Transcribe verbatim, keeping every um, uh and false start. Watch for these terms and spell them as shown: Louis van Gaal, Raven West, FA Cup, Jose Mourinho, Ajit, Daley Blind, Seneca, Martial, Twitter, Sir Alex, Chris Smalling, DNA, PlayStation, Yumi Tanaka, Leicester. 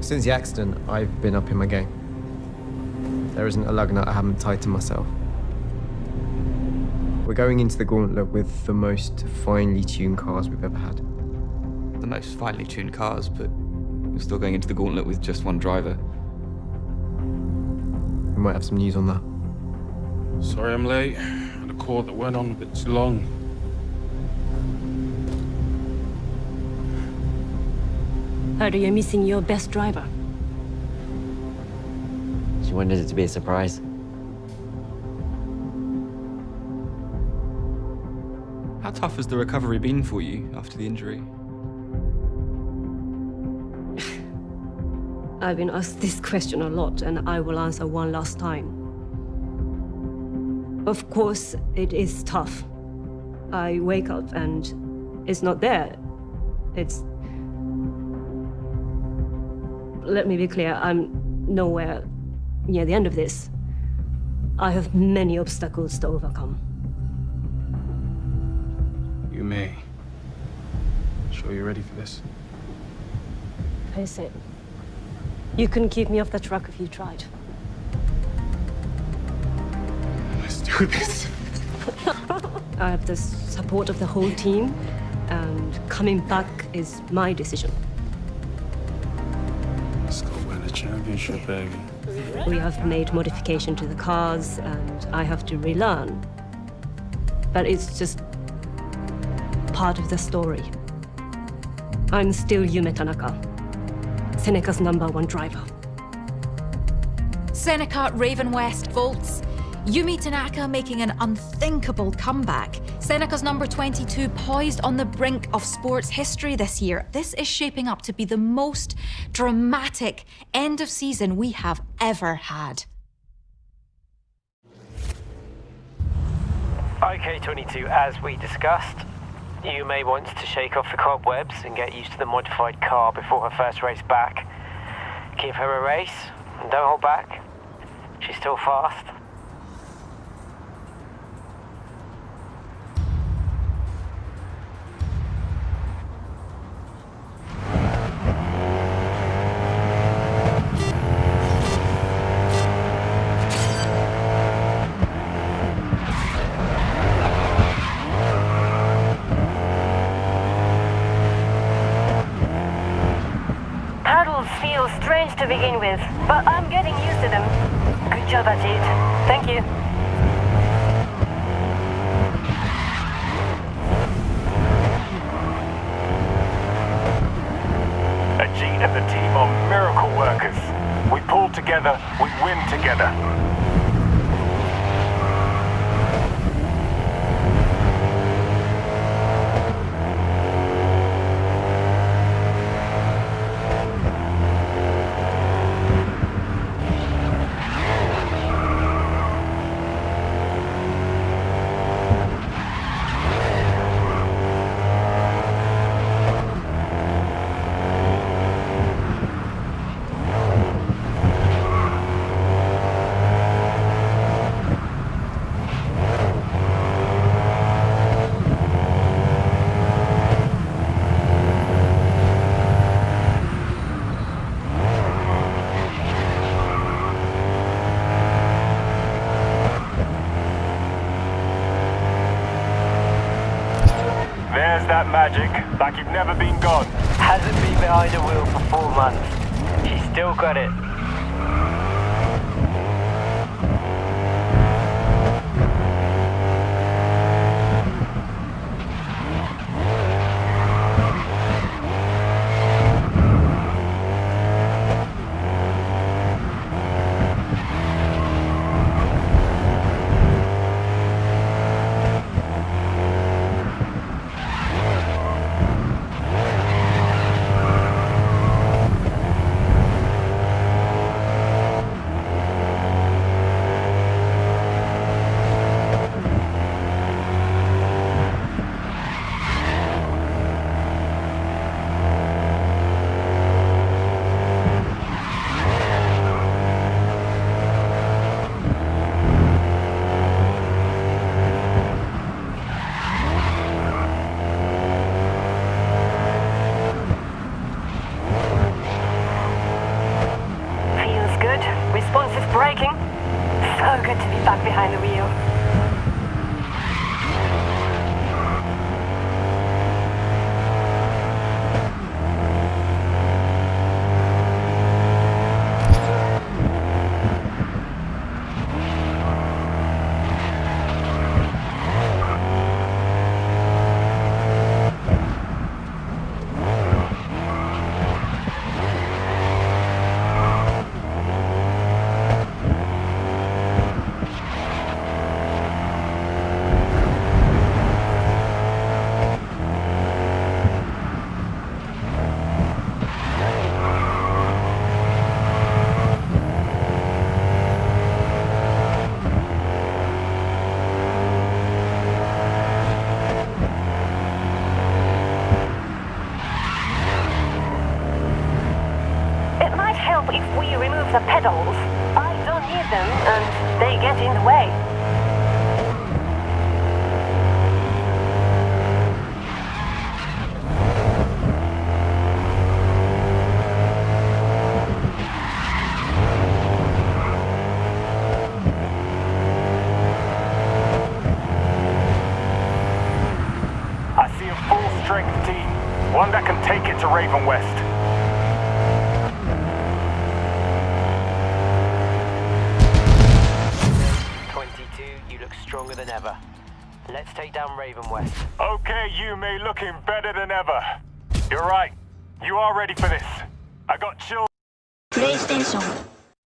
Since the accident, I've been up in my game. There isn't a lug nut I haven't tied to myself. We're going into the gauntlet with the most finely tuned cars we've ever had. The most finely tuned cars, but we're still going into the gauntlet with just one driver. We might have some news on that. Sorry I'm late. I had a call that went on a bit too long. Heard you're missing your best driver. She wanted it to be a surprise. How tough has the recovery been for you after the injury? I've been asked this question a lot, and I will answer one last time. Of course, it is tough. I wake up and it's not there. It's... Let me be clear, I'm nowhere near the end of this. I have many obstacles to overcome. Yumi, I'm sure you're ready for this. Face it. You couldn't keep me off the truck if you tried. Let's do this. I have the support of the whole team, and coming back is my decision. Let's go win a championship, baby. We have made modification to the cars, and I have to relearn. But it's just part of the story. I'm still Yumi Tanaka. Seneca's number one driver. Seneca, Raven West, vaults. Yumi Tanaka making an unthinkable comeback. Seneca's number twenty-two poised on the brink of sports history this year. This is shaping up to be the most dramatic end of season we have ever had. Okay, twenty-two, as we discussed, you may want to shake off the cobwebs and get used to the modified car before her first race back. Give her a race and don't hold back. She's still fast. To begin with, but I'm getting used to them. Good job, Ajit. Thank you. Ajit and the team are miracle workers. We pull together, we win together. That magic, like you've never been gone. Hasn't been behind a wheel for four months. She's still got it. good to be back behind the wheel. One that can take it to Raven West. twenty-two, you look stronger than ever. Let's take down Raven West. Okay, Yumi, looking better than ever. You're right. You are ready for this. I got chills. PlayStation.